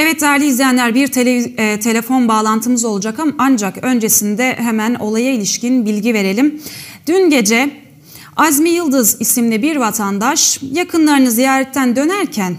Evet değerli izleyenler, bir telefon bağlantımız olacak ama ancak öncesinde hemen olaya ilişkin bilgi verelim. Dün gece Azmi Yıldız isimli bir vatandaş yakınlarını ziyaretten dönerken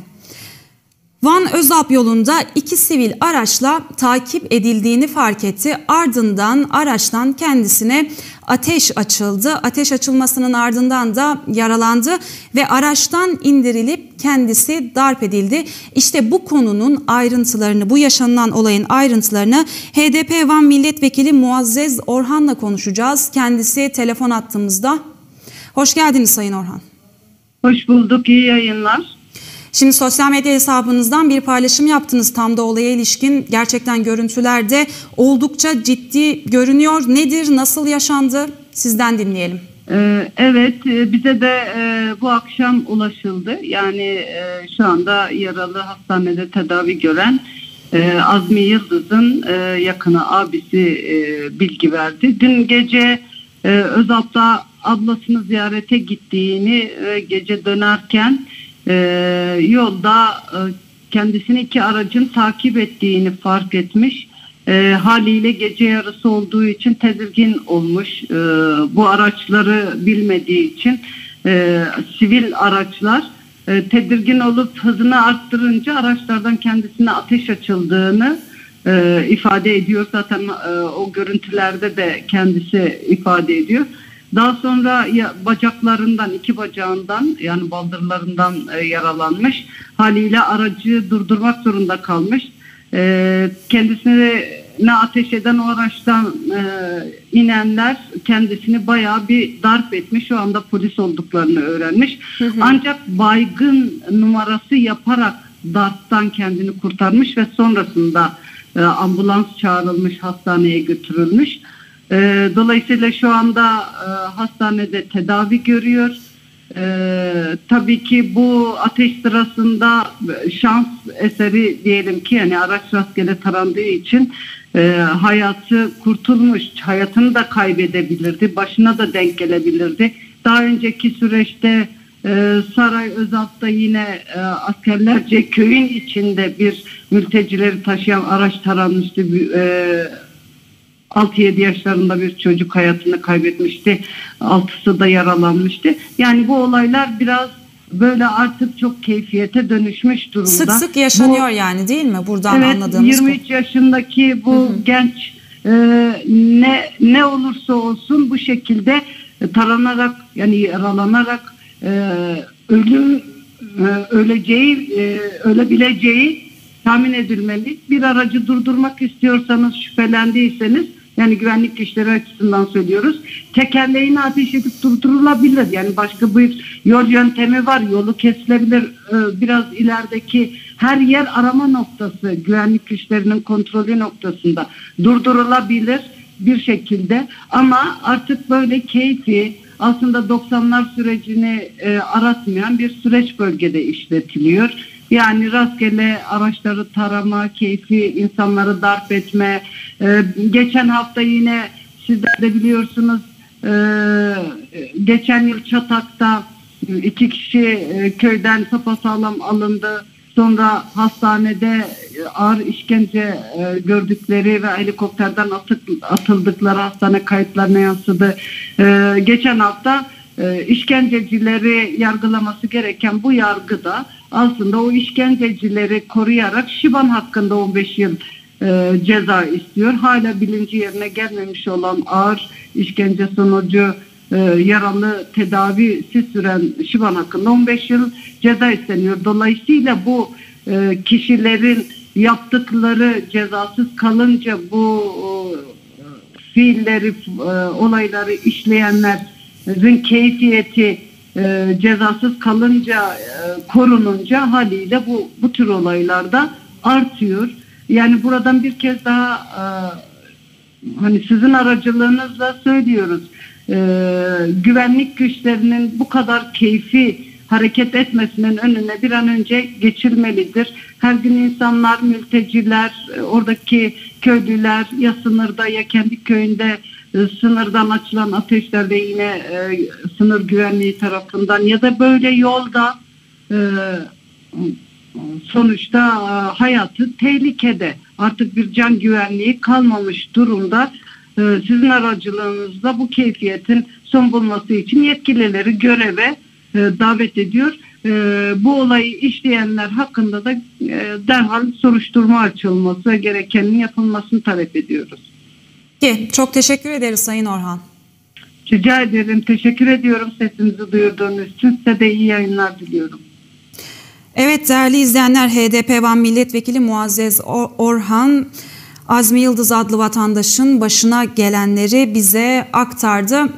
Van Özalp yolunda iki sivil araçla takip edildiğini fark etti. Ardından araçtan kendisine ateş açıldı. Ateş açılmasının ardından da yaralandı ve araçtan indirilip kendisi darp edildi. İşte bu konunun ayrıntılarını, bu yaşanılan olayın ayrıntılarını HDP Van Milletvekili Muazzez Orhan'la konuşacağız. Kendisi telefon attığımızda. Hoş geldiniz Sayın Orhan. Hoş bulduk, iyi yayınlar. Şimdi sosyal medya hesabınızdan bir paylaşım yaptınız tam da olaya ilişkin. Gerçekten görüntülerde oldukça ciddi görünüyor. Nedir, nasıl yaşandı? Sizden dinleyelim. Evet, bize de bu akşam ulaşıldı. Yani şu anda yaralı hastanede tedavi gören Azmi Yıldız'ın yakını, abisi bilgi verdi. Dün gece Özalp'ta ablasını ziyarete gittiğini ve gece dönerken yolda kendisini iki aracın takip ettiğini fark etmiş. Haliyle gece yarısı olduğu için tedirgin olmuş. Bu araçları bilmediği için sivil araçlar tedirgin olup hızını arttırınca araçlardan kendisine ateş açıldığını ifade ediyor. Zaten o görüntülerde de kendisi ifade ediyor. Daha sonra bacaklarından, iki bacağından, yani baldırlarından yaralanmış. Haliyle aracı durdurmak zorunda kalmış. Kendisine ateş eden o araçtan inenler kendisini bayağı bir darp etmiş. Şu anda polis olduklarını öğrenmiş. Ancak baygın numarası yaparak darptan kendini kurtarmış ve sonrasında ambulans çağrılmış, hastaneye götürülmüş. Dolayısıyla şu anda hastanede tedavi görüyor. Tabii ki bu ateş sırasında şans eseri diyelim ki, yani araç rastgele tarandığı için hayatı kurtulmuş. Hayatını da kaybedebilirdi, başına da denk gelebilirdi. Daha önceki süreçte Saray Özalp'ta yine askerlerce köyün içinde bir mültecileri taşıyan araç taranmıştı. 6-7 yaşlarında bir çocuk hayatını kaybetmişti. 6'sı da yaralanmıştı. Yani bu olaylar biraz böyle artık çok keyfiyete dönüşmüş durumda. Sık sık yaşanıyor yani, değil mi? Buradan evet, anladığımız 23 yaşındaki bu genç ne olursa olsun bu şekilde taranarak, yani yaralanarak ölebileceği tahmin edilmeli. Bir aracı durdurmak istiyorsanız, şüphelendiyseniz, yani güvenlik güçleri açısından söylüyoruz, tekerleğini ateş edip durdurulabilir. Yani başka bir yol yöntemi var, yolu kesilebilir. Biraz ilerideki her yer arama noktası, güvenlik güçlerinin kontrolü noktasında durdurulabilir bir şekilde. Ama artık böyle keyfi, aslında 90'lar sürecini aratmayan bir süreç bölgede işletiliyor. Yani rastgele araçları tarama, keyfi insanları darp etme. Geçen hafta yine sizler de biliyorsunuz, geçen yıl Çatak'ta iki kişi köyden sapasağlam alındı. Sonra hastanede ağır işkence gördükleri ve helikopterden atıldıkları hastane kayıtlarına yansıdı. Geçen hafta işkencecileri yargılaması gereken bu yargıda aslında o işkencecileri koruyarak Şiban hakkında 15 yıl ceza istiyor. Hala bilinci yerine gelmemiş olan, ağır işkence sonucu yaralı tedavisi süren Şiban hakkında 15 yıl ceza isteniyor. Dolayısıyla bu kişilerin yaptıkları cezasız kalınca bu fiilleri, olayları işleyenlerin keyfiyeti cezasız kalınca, korununca haliyle bu tür olaylarda artıyor. Yani buradan bir kez daha hani sizin aracılığınızla söylüyoruz. Güvenlik güçlerinin bu kadar keyfi hareket etmesinin önüne bir an önce geçilmelidir. Her gün insanlar, mülteciler, oradaki köylüler ya sınırda ya kendi köyünde sınırdan açılan ateşlerde yine sınır güvenliği tarafından ya da böyle yolda sonuçta hayatı tehlikede. Artık bir can güvenliği kalmamış durumda. Sizin aracılığınızda bu keyfiyetin son bulması için yetkilileri göreve davet ediyor. Bu olayı işleyenler hakkında da derhal soruşturma açılması ve gerekenin yapılmasını talep ediyoruz. Çok teşekkür ederiz Sayın Orhan. Rica ederim. Teşekkür ediyorum sesimizi duyurduğunuz için. Size de iyi yayınlar diliyorum. Evet değerli izleyenler, HDP Van Milletvekili Muazzez Orhan, Azmi Yıldız adlı vatandaşın başına gelenleri bize aktardı.